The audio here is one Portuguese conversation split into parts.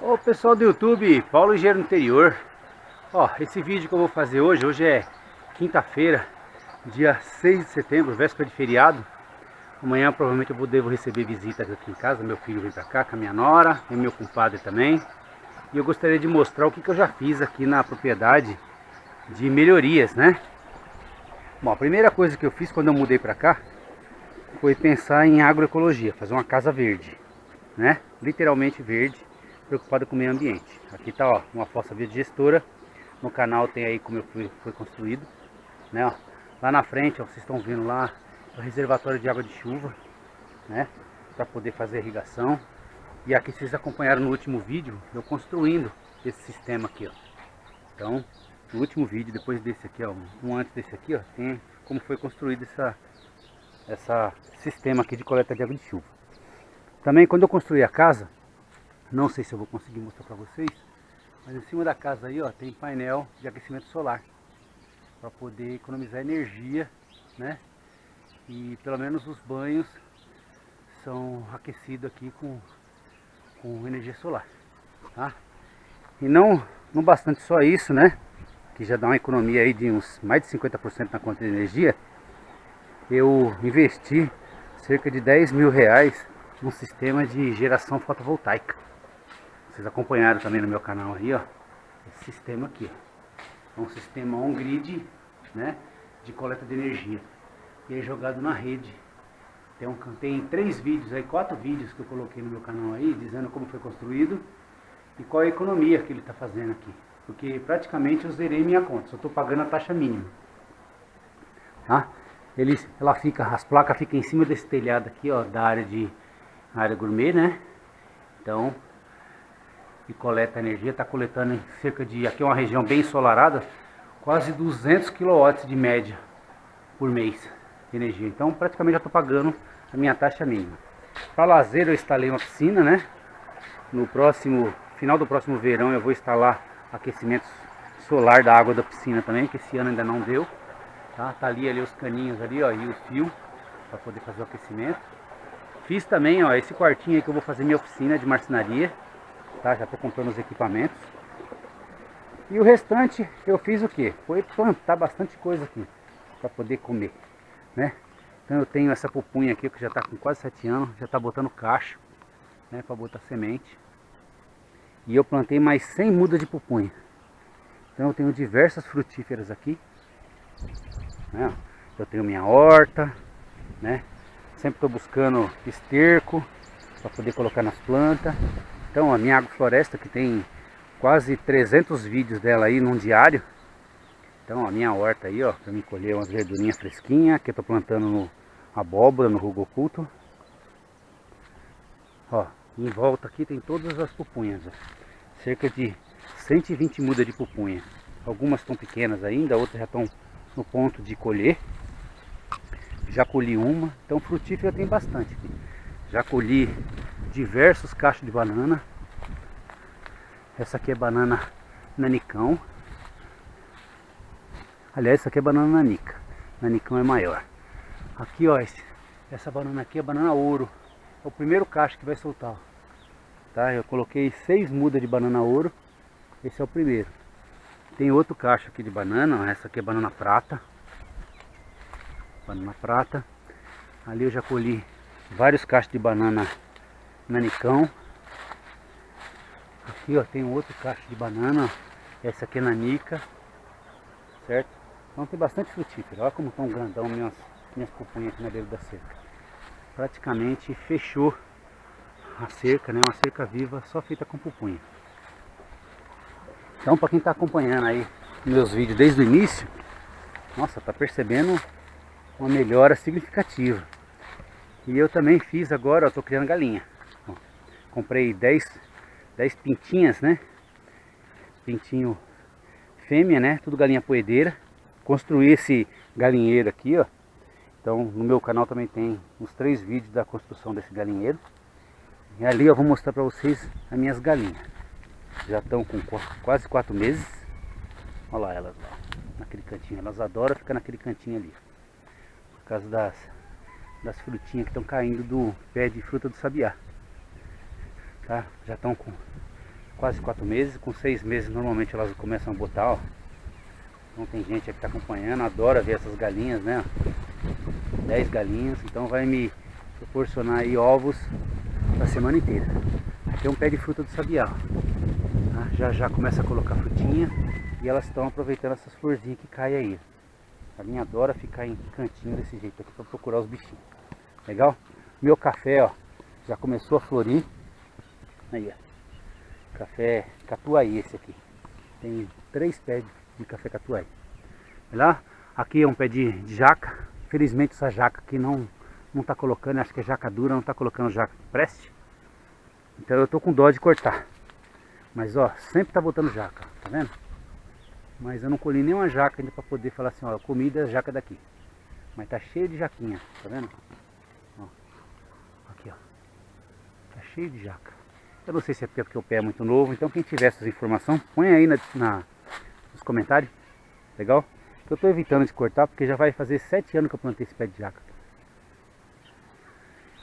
Ô pessoal do YouTube, Paulo Engenheiro no Interior. Ó, esse vídeo que eu vou fazer hoje é quinta-feira, dia 6 de setembro, véspera de feriado. Amanhã provavelmente eu devo receber visitas aqui em casa, meu filho vem pra cá com a minha nora e meu compadre também. E eu gostaria de mostrar o que eu já fiz aqui na propriedade de melhorias, né? Bom, a primeira coisa que eu fiz quando eu mudei pra cá foi pensar em agroecologia, fazer uma casa verde, né? Literalmente verde. Preocupado com o meio ambiente. Aqui tá, ó, uma fossa biodigestora. No canal tem aí como foi construído, né, ó. Lá na frente, ó, vocês estão vendo lá o reservatório de água de chuva, né, para poder fazer irrigação. E aqui vocês acompanharam no último vídeo eu construindo esse sistema aqui, ó. Então, no último vídeo, depois desse aqui, ó, um antes desse aqui, ó, tem como foi construído essa sistema aqui de coleta de água de chuva. Também quando eu construí a casa, não sei se eu vou conseguir mostrar para vocês, mas em cima da casa aí, ó, tem painel de aquecimento solar para poder economizar energia, né? E pelo menos os banhos são aquecidos aqui com energia solar, tá? E não bastante só isso, né? Que já dá uma economia aí de uns mais de 50% na conta de energia. Eu investi cerca de 10 mil reais num sistema de geração fotovoltaica. Vocês acompanharam também no meu canal aí, ó, esse sistema aqui, ó. É um sistema on-grid, né, de coleta de energia. E é jogado na rede. Tem quatro vídeos que eu coloquei no meu canal aí, dizendo como foi construído e qual é a economia que ele está fazendo aqui. Porque praticamente eu zerei minha conta, só estou pagando a taxa mínima. Tá? As placas ficam em cima desse telhado aqui, ó, da área gourmet, né? Então... e coleta energia, está coletando em cerca de, aqui é uma região bem ensolarada, quase 200 kW de média por mês de energia. Então praticamente já estou pagando a minha taxa mínima. Para lazer eu instalei uma piscina, né? No final do próximo verão eu vou instalar aquecimento solar da água da piscina também, que esse ano ainda não deu, tá? Tá ali os caninhos ali, ó, e o fio para poder fazer o aquecimento. Fiz também, ó, esse quartinho aí que eu vou fazer minha oficina de marcenaria. Tá, já estou comprando os equipamentos. E o restante eu fiz o que? Foi plantar bastante coisa aqui para poder comer, né? Então eu tenho essa pupunha aqui que já está com quase 7 anos, já está botando cacho, né, para botar semente. E eu plantei mais 100 mudas de pupunha. Então eu tenho diversas frutíferas aqui, né? Eu tenho minha horta, né? Sempre estou buscando esterco para poder colocar nas plantas. Então a minha agrofloresta, que tem quase 300 vídeos dela aí num diário. Então a minha horta aí, ó, para me colher umas verdurinhas fresquinhas, que eu tô plantando abóbora, no hugelkultur. Ó, em volta aqui tem todas as pupunhas, ó. Cerca de 120 mudas de pupunha. Algumas estão pequenas ainda, outras já estão no ponto de colher. Já colhi uma, então frutífera tem bastante aqui. Já colhi diversos cachos de banana. Essa aqui é banana nanicão. Aliás, essa aqui é banana nanica. Nanicão é maior. Aqui, ó, essa banana aqui é banana ouro. É o primeiro cacho que vai soltar, tá? Eu coloquei 6 mudas de banana ouro. Esse é o primeiro. Tem outro cacho aqui de banana. Essa aqui é banana prata. Banana prata. Ali eu já colhi vários cachos de banana nanicão. Aqui, ó, tem outro cacho de banana. Essa aqui é nanica, certo? Então tem bastante frutífero. Olha como estão grandão minhas pupunhas aqui na beira da cerca. Praticamente fechou a cerca, né? Uma cerca viva só feita com pupunha. Então, para quem está acompanhando aí meus vídeos desde o início, nossa, tá percebendo uma melhora significativa. E eu também fiz agora, ó, tô criando galinha. Ó, comprei 10 pintinhas, né? Pintinho fêmea, né? Tudo galinha poedeira. Construí esse galinheiro aqui, ó. Então no meu canal também tem uns 3 vídeos da construção desse galinheiro. E ali eu vou mostrar pra vocês as minhas galinhas. Já estão com quase 4 meses. Olha lá elas lá. naquele cantinho. Elas adoram ficar naquele cantinho ali, por causa das frutinhas que estão caindo do pé de fruta do sabiá, tá? Já estão com quase 4 meses, com 6 meses normalmente elas começam a botar, ó. Então tem gente que está acompanhando, adora ver essas galinhas, né? 10 galinhas, então vai me proporcionar aí ovos a semana inteira. Aqui é um pé de fruta do sabiá, tá? Já começa a colocar frutinha e elas estão aproveitando essas florzinhas que caem aí. A minha adora ficar em cantinho desse jeito aqui para procurar os bichinhos. Legal? Meu café, ó, já começou a florir. Aí, ó, café catuai esse aqui. Tem 3 pés de café catuai. Olha lá, aqui é um pé de jaca. Felizmente essa jaca aqui não tá colocando, acho que é jaca dura, não tá colocando jaca que preste. Então eu tô com dó de cortar. Mas ó, sempre tá botando jaca, tá vendo? Mas eu não colhi nenhuma jaca ainda para poder falar assim, ó, eu comi da jaca daqui. Mas tá cheio de jaquinha, tá vendo? Ó, aqui, ó. Tá cheio de jaca. Eu não sei se é porque o pé é muito novo, então quem tiver essas informações, põe aí nos comentários. Legal? Eu tô evitando de cortar porque já vai fazer 7 anos que eu plantei esse pé de jaca.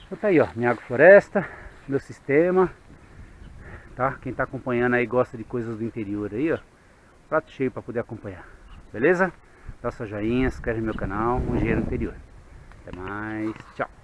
Então tá aí, ó, minha agrofloresta, meu sistema, tá? Quem tá acompanhando aí gosta de coisas do interior aí, ó. Prato cheio para poder acompanhar, beleza? Dá sua joinha, inscreve no meu canal, Um Engenheiro no Interior. Até mais, tchau!